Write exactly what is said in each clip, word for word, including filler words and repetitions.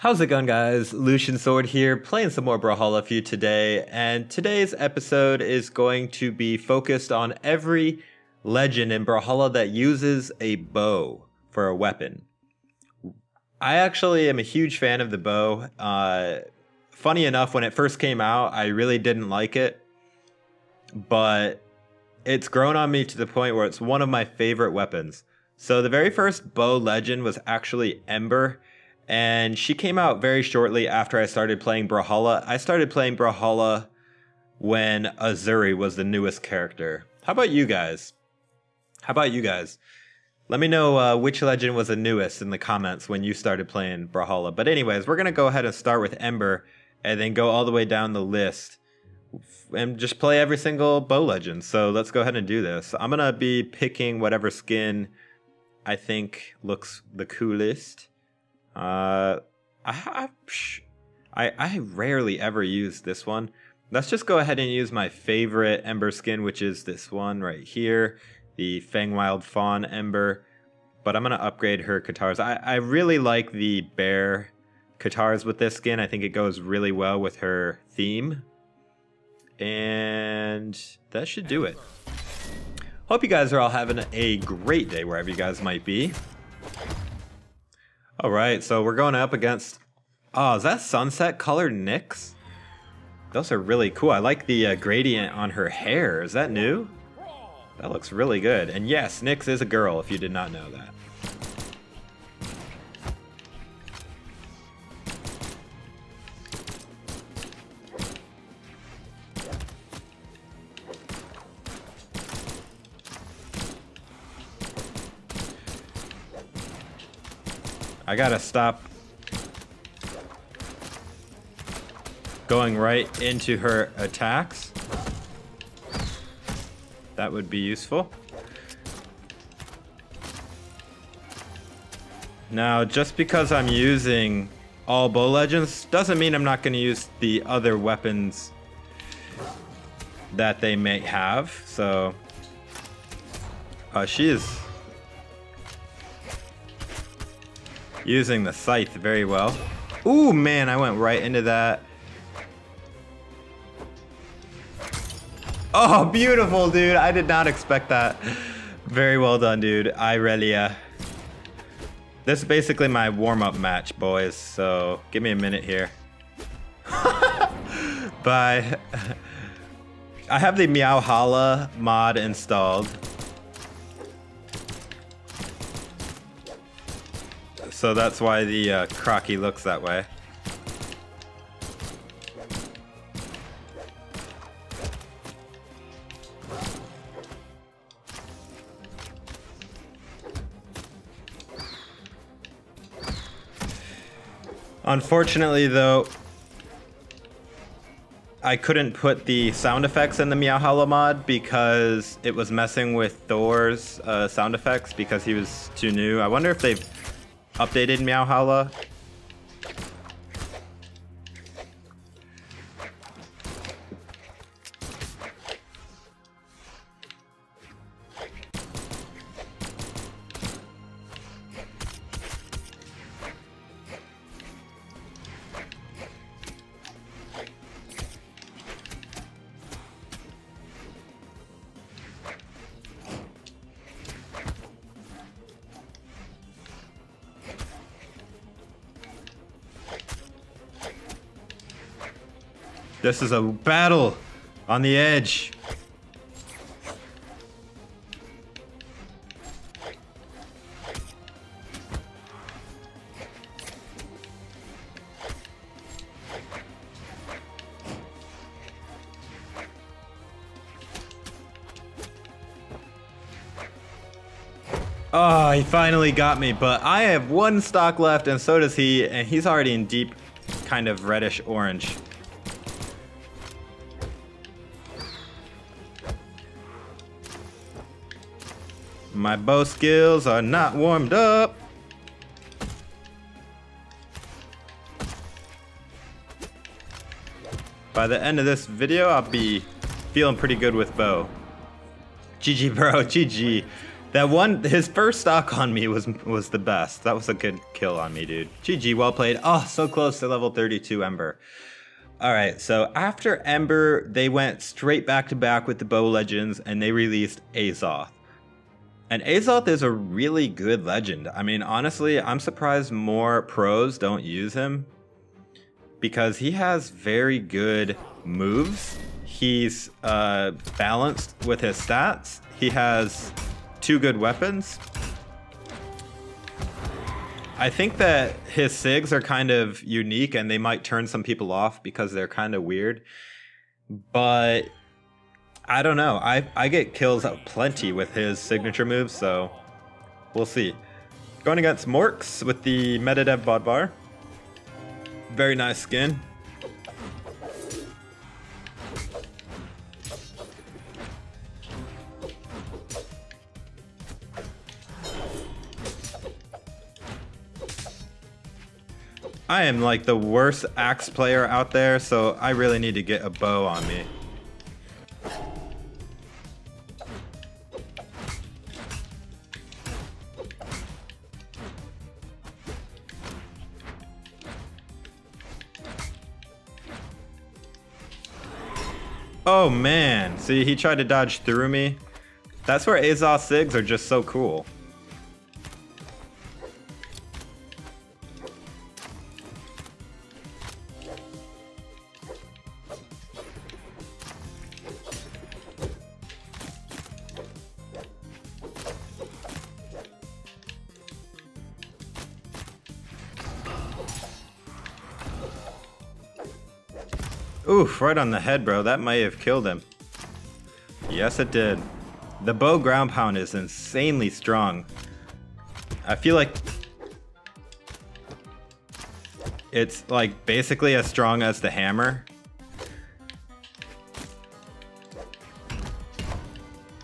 How's it going, guys? Lucian Sword here, playing some more Brawlhalla for you today, and today's episode is going to be focused on every legend in Brawlhalla that uses a bow for a weapon. I actually am a huge fan of the bow. Uh, funny enough, when it first came out, I really didn't like it, but it's grown on me to the point where it's one of my favorite weapons. So the very first bow legend was actually Ember, and she came out very shortly after I started playing Brawlhalla. I started playing Brawlhalla when Azuri was the newest character. How about you guys? How about you guys? Let me know uh, which legend was the newest in the comments when you started playing Brawlhalla. But anyways, we're going to go ahead and start with Ember and then go all the way down the list and just play every single bow legend. So let's go ahead and do this. I'm going to be picking whatever skin I think looks the coolest. Uh, I, I I rarely ever use this one. Let's just go ahead and use my favorite Ember skin, which is this one right here, the Fangwild Fawn Ember. But I'm gonna upgrade her Katars. I I really like the bear Katars with this skin. I think it goes really well with her theme, and that should do it. Hope you guys are all having a great day wherever you guys might be. All right, so we're going up against, oh, is that sunset colored Nyx? Those are really cool. I like the uh, gradient on her hair. Is that new? That looks really good. And yes, Nyx is a girl, if you did not know that. I gotta stop going right into her attacks. That would be useful. Now, just because I'm using all bow legends doesn't mean I'm not gonna use the other weapons that they may have. So, uh, she is using the scythe very well. Ooh, man, I went right into that. Oh, beautiful, dude. I did not expect that. Very well done, dude. Irelia. This is basically my warm-up match, boys. So give me a minute here. Bye. I have the Meowhalla mod installed, so that's why the uh, Kroki looks that way. Unfortunately, though, I couldn't put the sound effects in the Meowhalla mod because it was messing with Thor's uh, sound effects because he was too new. I wonder if they've updated Meowhalla. This is a battle on the edge. Oh, he finally got me, but I have one stock left and so does he, and he's already in deep kind of reddish orange. My bow skills are not warmed up. By the end of this video, I'll be feeling pretty good with bow. G G, bro, G G. That one, his first stock on me was was the best. That was a good kill on me, dude. G G, well played. Oh, so close to level thirty-two Ember. All right, so after Ember, they went straight back to back with the Bow Legends and they released Azoth. And Azoth is a really good legend. I mean, honestly, I'm surprised more pros don't use him because he has very good moves. He's uh, balanced with his stats. He has two good weapons. I think that his S I Gs are kind of unique and they might turn some people off because they're kind of weird. But I don't know. I, I get kills of plenty with his signature moves, so we'll see. Going against Morks with the Medivh Bodvar. Very nice skin. I am like the worst axe player out there, so I really need to get a bow on me. Oh man, see he tried to dodge through me. That's where Azoth's S I Gs are just so cool. Oof, right on the head, bro. That might have killed him. Yes, it did. The bow ground pound is insanely strong. I feel like it's like basically as strong as the hammer.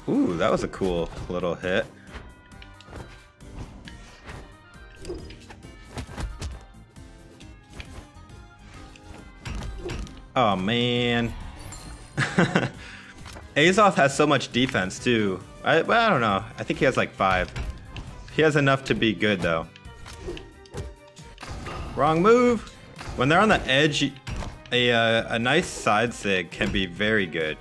Ooh, that was a cool little hit. Oh man, Azoth has so much defense too. I, well, I don't know. I think he has like five. He has enough to be good though. Wrong move. When they're on the edge, a uh, a nice side sig can be very good.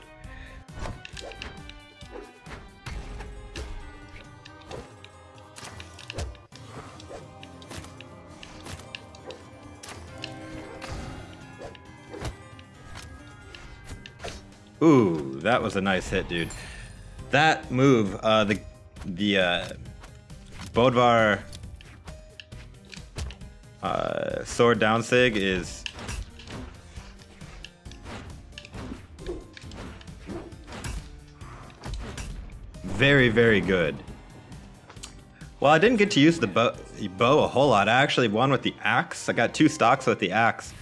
Ooh, that was a nice hit, dude. That move, uh, the the uh, Bodvar uh, sword down sig is very, very good. Well, I didn't get to use the bow, bow a whole lot. I actually won with the axe. I got two stocks with the axe.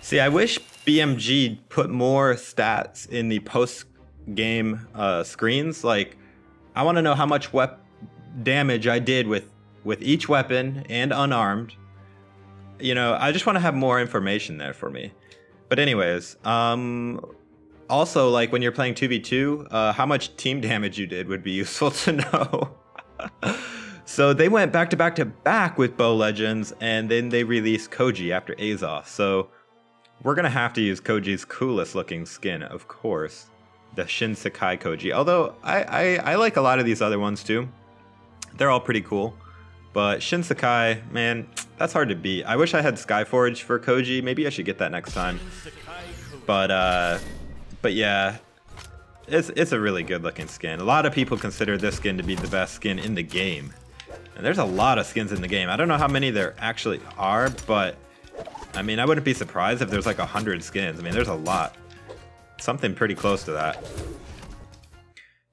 See, I wish B M G put more stats in the post-game uh, screens. Like, I want to know how much wep damage I did with, with each weapon and unarmed. You know, I just want to have more information there for me. But anyways, um, also, like, when you're playing two v two, uh, how much team damage you did would be useful to know. So they went back-to-back-to-back with Bow Legends, and then they released Koji after Azoth. So we're gonna have to use Koji's coolest looking skin, of course, the Shinsekai Koji. Although I, I, I like a lot of these other ones too. They're all pretty cool. But Shinsekai, man, that's hard to beat. I wish I had Skyforge for Koji. Maybe I should get that next time. But uh, but yeah, it's, it's a really good looking skin. A lot of people consider this skin to be the best skin in the game. And there's a lot of skins in the game. I don't know how many there actually are, but I mean, I wouldn't be surprised if there's like a hundred skins. I mean, there's a lot. Something pretty close to that.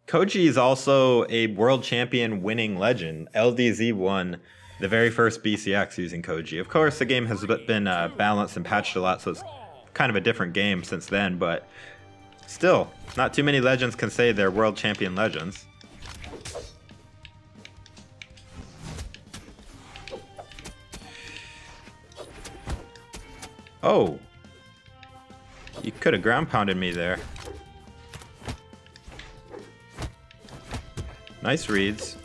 Koji is also a world champion winning legend. L D Z won the very first B C X using Koji. Of course, the game has been uh, balanced and patched a lot, so it's kind of a different game since then, but still, not too many legends can say they're world champion legends. Oh, you could have ground pounded me there. Nice reads.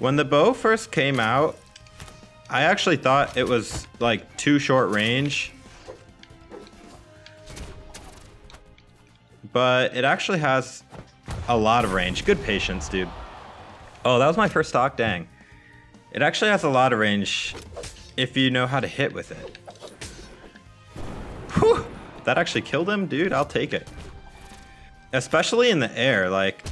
When the bow first came out, I actually thought it was like too short range, but it actually has a lot of range. Good patience, dude. Oh, that was my first stock, dang. It actually has a lot of range if you know how to hit with it. Whew, that actually killed him, dude, I'll take it. Especially in the air, like.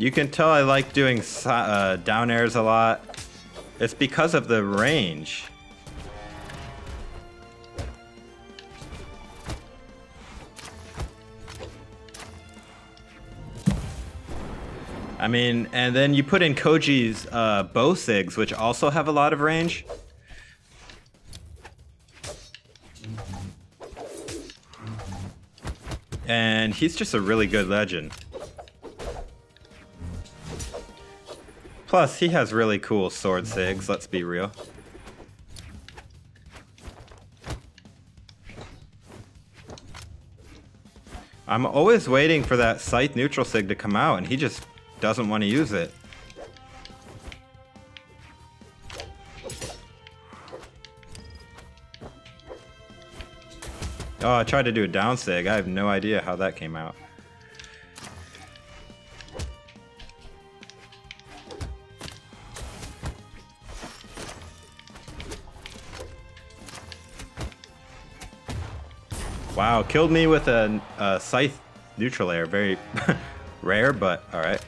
You can tell I like doing uh, down airs a lot. It's because of the range. I mean, and then you put in Koji's uh, bow sigs, which also have a lot of range. And he's just a really good legend. Plus, he has really cool sword sigs, let's be real. I'm always waiting for that scythe neutral sig to come out, and he just doesn't want to use it. Oh, I tried to do a down sig. I have no idea how that came out. Wow, killed me with a, a scythe neutral air. Very rare, but all right.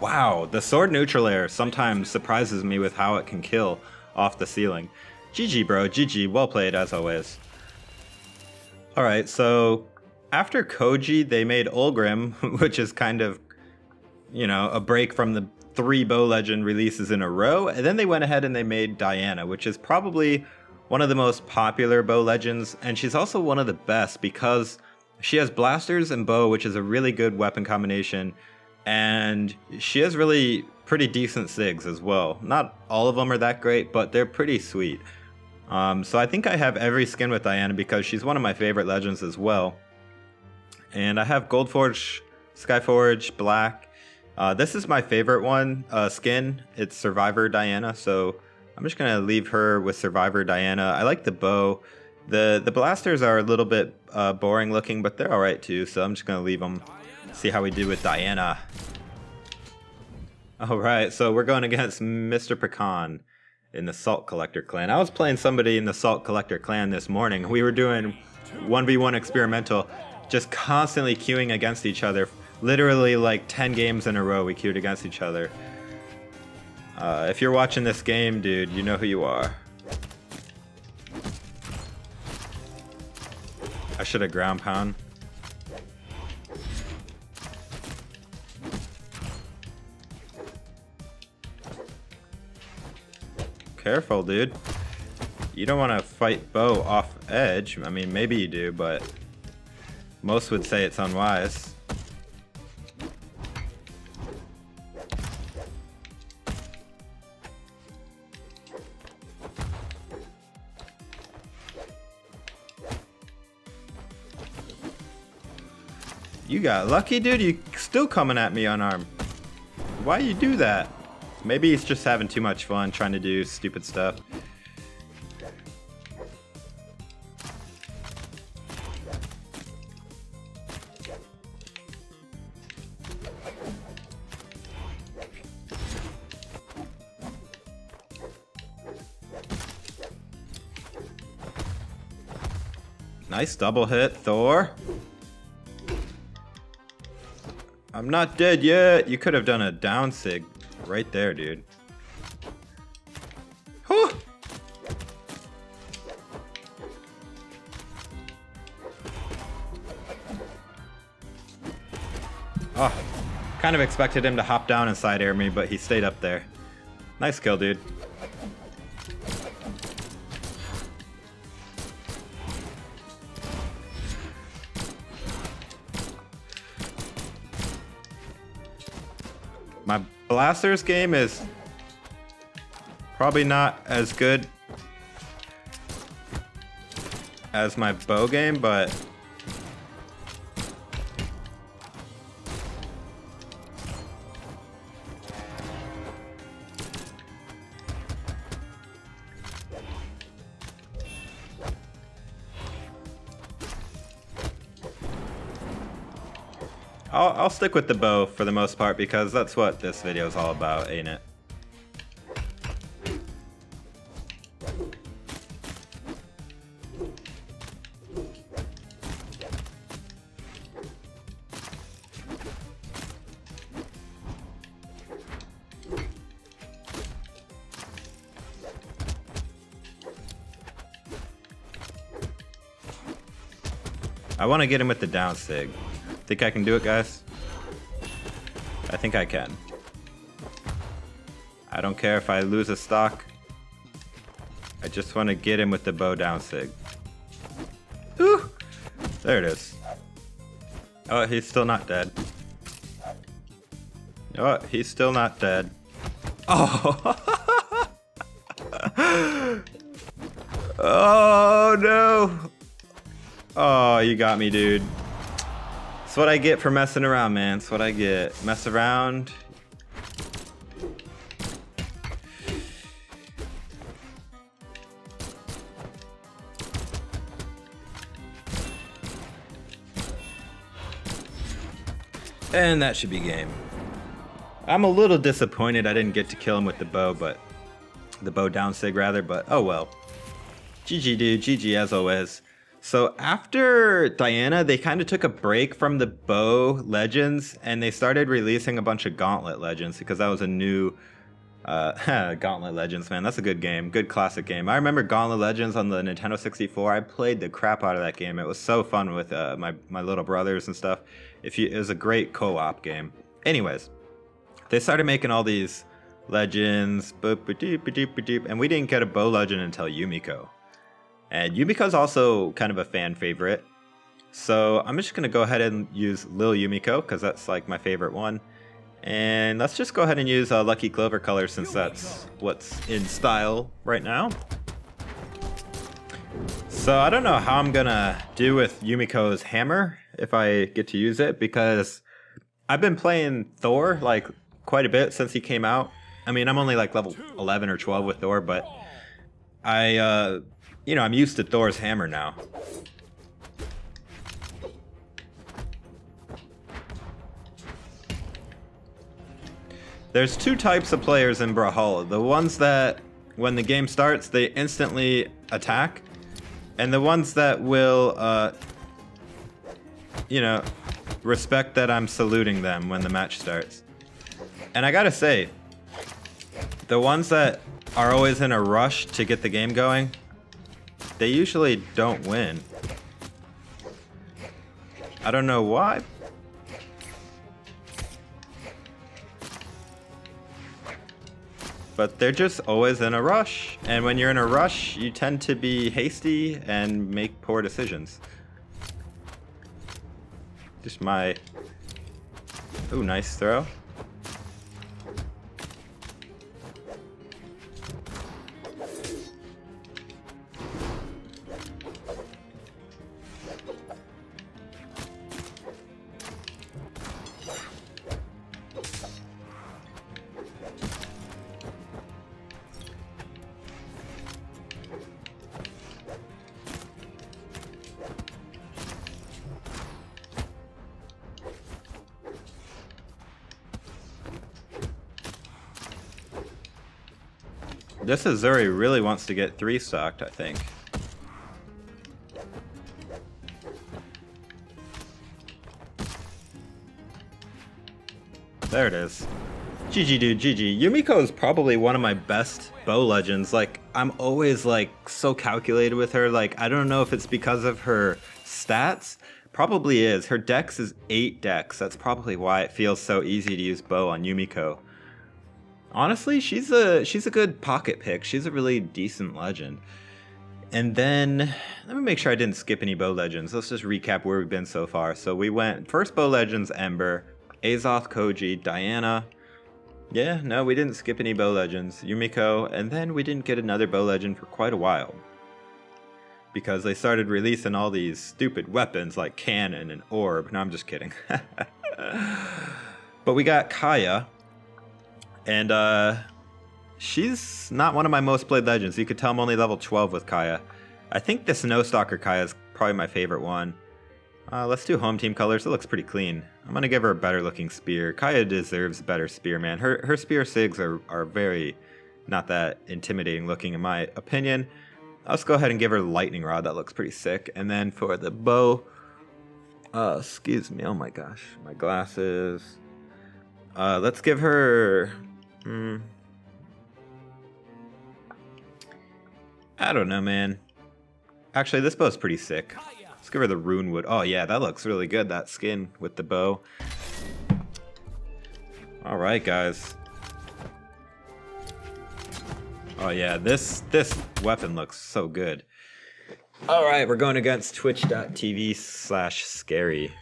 Wow, the sword neutral air sometimes surprises me with how it can kill off the ceiling. G G, bro. G G. Well played, as always. All right, so after Koji, they made Ulgrim, which is kind of, you know, a break from the three bow legend releases in a row. And then they went ahead and they made Diana, which is probably one of the most popular bow legends. And she's also one of the best because she has blasters and bow, which is a really good weapon combination. And she has really pretty decent sigs as well. Not all of them are that great, but they're pretty sweet. Um, so I think I have every skin with Diana because she's one of my favorite legends as well. And I have Goldforge, Skyforge, Black. Uh, this is my favorite one, uh, skin. It's Survivor Diana, so I'm just going to leave her with Survivor Diana. I like the bow. The, the blasters are a little bit uh, boring looking, but they're alright too, so I'm just going to leave them. See how we do with Diana. Alright, so we're going against Mister Pecan in the Salt Collector Clan. I was playing somebody in the Salt Collector Clan this morning. We were doing one v one experimental, just constantly queuing against each other. Literally like ten games in a row we queued against each other. Uh, if you're watching this game, dude, you know who you are. I should have ground pound. Careful, dude. You don't want to fight bow off edge. I mean, maybe you do, but most would say it's unwise. You got lucky, dude. You still coming at me unarmed. Why you do that? Maybe he's just having too much fun trying to do stupid stuff. Nice double hit, Thor. I'm not dead yet. You could have done a down sig. Right there, dude. Whew. Oh, Kind of expected him to hop down and side air me, but he stayed up there. Nice kill, dude. My Blaster's game is probably not as good as my bow game, but I'll, I'll stick with the bow for the most part because that's what this video is all about, ain't it? I want to get him with the down sig. Think I can do it, guys? I think I can. I don't care if I lose a stock. I just want to get him with the bow down sig. Ooh! There it is. Oh, he's still not dead. Oh, he's still not dead. Oh! Oh, no! Oh, you got me, dude. That's what I get for messing around, man. That's what I get. Mess around. And that should be game. I'm a little disappointed I didn't get to kill him with the bow, but the bow down sig rather, but oh well. G G, dude. G G as always. So after Diana, they kind of took a break from the bow legends and they started releasing a bunch of gauntlet legends because that was a new uh, gauntlet legends, man. That's a good game. Good classic game. I remember Gauntlet Legends on the Nintendo sixty-four. I played the crap out of that game. It was so fun with uh, my, my little brothers and stuff. If you, it was a great co-op game. Anyways, they started making all these legends, boop, boop, doop, doop, doop, and we didn't get a bow legend until Yumiko. And Yumiko's also kind of a fan favorite. So I'm just going to go ahead and use Lil Yumiko because that's like my favorite one. And let's just go ahead and use uh, Lucky Clover color since that's what's in style right now. So I don't know how I'm going to do with Yumiko's hammer if I get to use it because I've been playing Thor like quite a bit since he came out. I mean, I'm only like level eleven or twelve with Thor, but I... Uh, You know, I'm used to Thor's hammer now. There's two types of players in Brawlhalla. The ones that, when the game starts, they instantly attack. And the ones that will, uh, you know, respect that I'm saluting them when the match starts. And I gotta say, the ones that are always in a rush to get the game going, they usually don't win. I don't know why. But they're just always in a rush. And when you're in a rush, you tend to be hasty and make poor decisions. Just my... Ooh, nice throw. This Azuri really wants to get three stocked, I think. There it is. G G, dude, G G. Yumiko is probably one of my best bow legends. Like, I'm always, like, so calculated with her. Like, I don't know if it's because of her stats, Probably is. Her dex is eight dex. That's probably why it feels so easy to use bow on Yumiko. Honestly, she's a she's a good pocket pick. She's a really decent legend. And then let me make sure I didn't skip any bow legends. Let's just recap where we've been so far. So we went first bow legends Ember, Azoth, Koji, Diana. Yeah, no, we didn't skip any bow legends. Yumiko, and then we didn't get another bow legend for quite a while, because they started releasing all these stupid weapons like cannon and orb. No, I'm just kidding. But we got Kaya, and uh, she's not one of my most played legends. You could tell I'm only level twelve with Kaya. I think the Snowstalker Kaya is probably my favorite one. Uh, let's do home team colors. It looks pretty clean. I'm gonna give her a better looking spear. Kaya deserves a better spear, man. Her her spear sigs are, are very not that intimidating looking in my opinion. Let's go ahead and give her Lightning Rod. That looks pretty sick. And then for the bow, uh, excuse me, oh my gosh, my glasses. Uh, let's give her, mm, I don't know, man. Actually, this bow's pretty sick. Let's give her the Rune Wood. Oh yeah, that looks really good, that skin with the bow. All right, guys. Oh yeah, this this weapon looks so good. All right, we're going against twitch dot t v slash scary.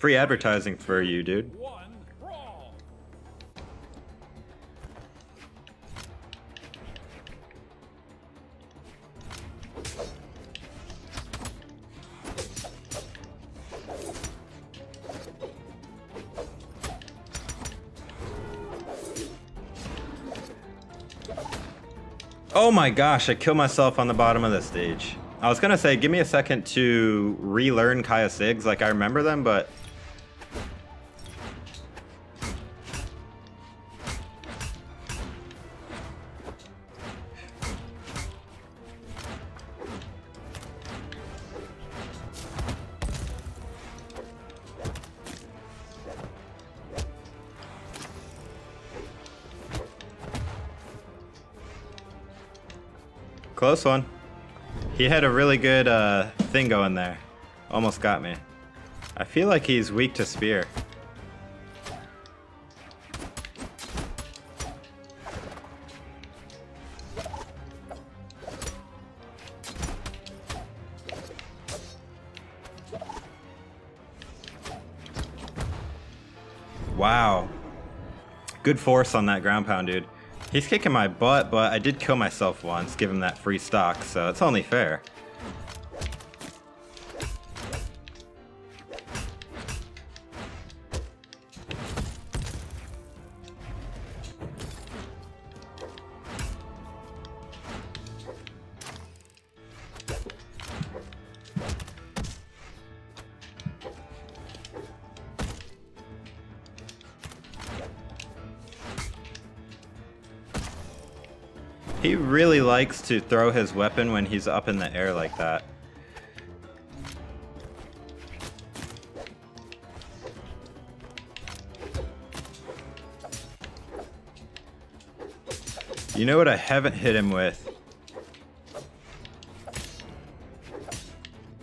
Free advertising for you, dude. Oh my gosh, I killed myself on the bottom of the stage. I was gonna say, give me a second to relearn Kaya sigs, like I remember them, but... Close one. He had a really good uh, thing going there. Almost got me. I feel like he's weak to spear. Wow. Good force on that ground pound, dude. He's kicking my butt, but I did kill myself once, give him that free stock, so it's only fair. He really likes to throw his weapon when he's up in the air like that. You know what I haven't hit him with?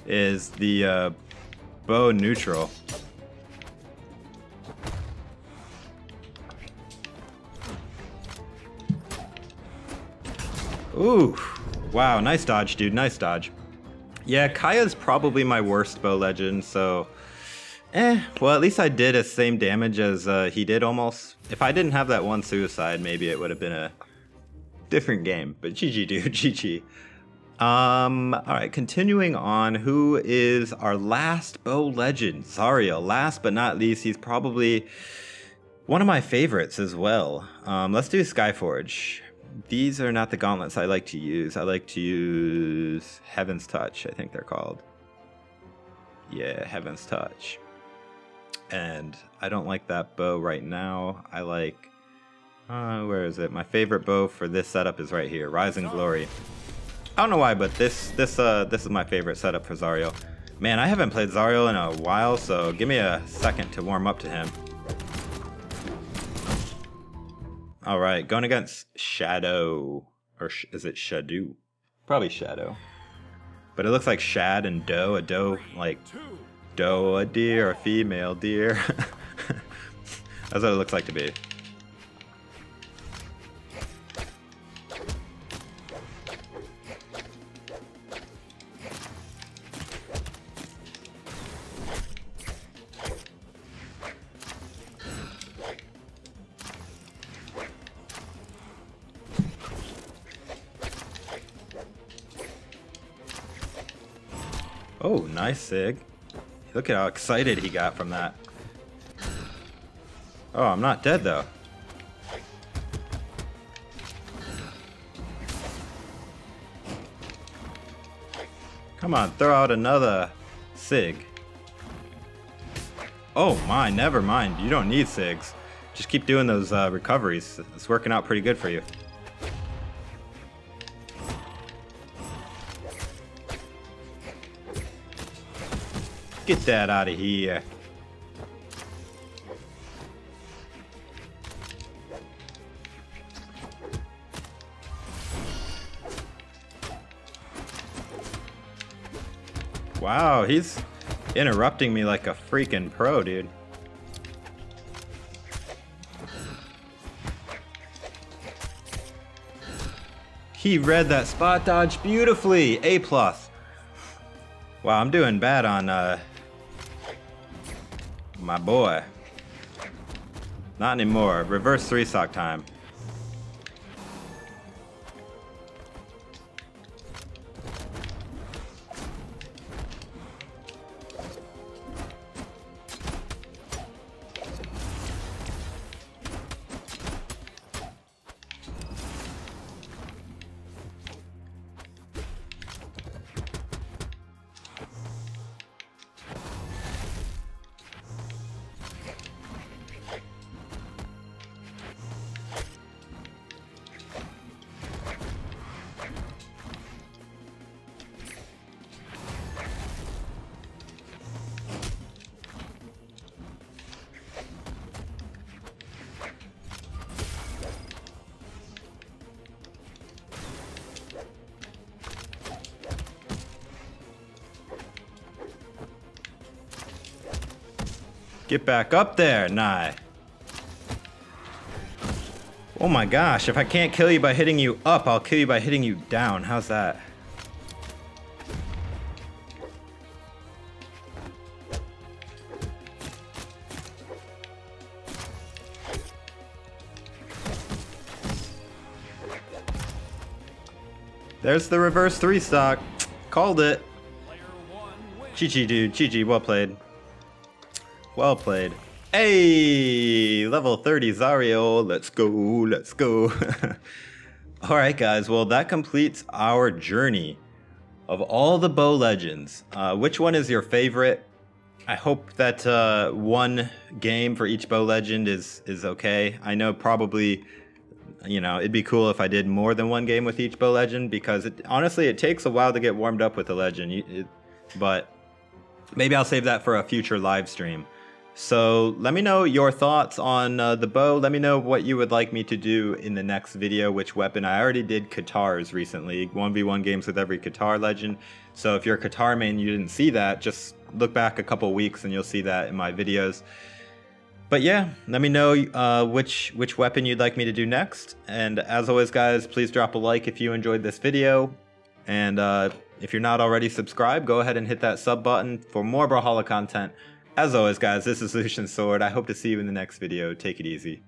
Is the uh, bow neutral. Ooh, wow, nice dodge, dude, nice dodge. Yeah, Kaya's probably my worst bow legend, so... Eh, well, at least I did the same damage as uh, he did almost. If I didn't have that one suicide, maybe it would have been a different game, but G G, dude, G G. Um, all right, continuing on, who is our last bow legend? Zariel, last but not least, he's probably one of my favorites as well. Um, let's do Skyforge. These are not the gauntlets I like to use. I like to use Heaven's Touch, I think they're called. Yeah, Heaven's Touch. And I don't like that bow right now. I like, uh, where is it? My favorite bow for this setup is right here, Rise and Glory. I don't know why, but this this uh this is my favorite setup for Zariel. Man, I haven't played Zariel in a while, so give me a second to warm up to him. All right, going against Shadow, or sh is it Shadow? Probably Shadow. But it looks like shad and doe. A doe, like doe, a deer, a female deer. That's what it looks like to be. Oh, nice sig. Look at how excited he got from that. Oh, I'm not dead though. Come on, throw out another sig. Oh my, never mind. You don't need sigs. Just keep doing those uh, recoveries. It's working out pretty good for you. Get that out of here. Wow, he's interrupting me like a freaking pro, dude. He read that spot dodge beautifully. A plus. Wow, I'm doing bad on uh my boy. Not anymore. Reverse three sock time. Get back up there, Nye. Oh my gosh, if I can't kill you by hitting you up, I'll kill you by hitting you down. How's that? There's the reverse three stock. Called it. G G, dude. G G, well played. Well played. Hey, level thirty Zariel. Let's go, let's go. All right, guys. Well, that completes our journey of all the bow legends. Uh, which one is your favorite? I hope that uh, one game for each bow legend is is okay. I know probably, you know, it'd be cool if I did more than one game with each bow legend because it, honestly, it takes a while to get warmed up with a legend. It, it, but maybe I'll save that for a future live stream. So let me know your thoughts on uh, the bow. Let me know what you would like me to do in the next video, which weapon. I already did Katars recently, one v one games with every Katar legend. So if you're a Katar main, you didn't see that, just look back a couple weeks and you'll see that in my videos. But yeah, let me know uh, which, which weapon you'd like me to do next. And as always, guys, please drop a like if you enjoyed this video. And uh, if you're not already subscribed, go ahead and hit that sub button for more Brawlhalla content. As always, guys, this is Lucian Sword. I hope to see you in the next video. Take it easy.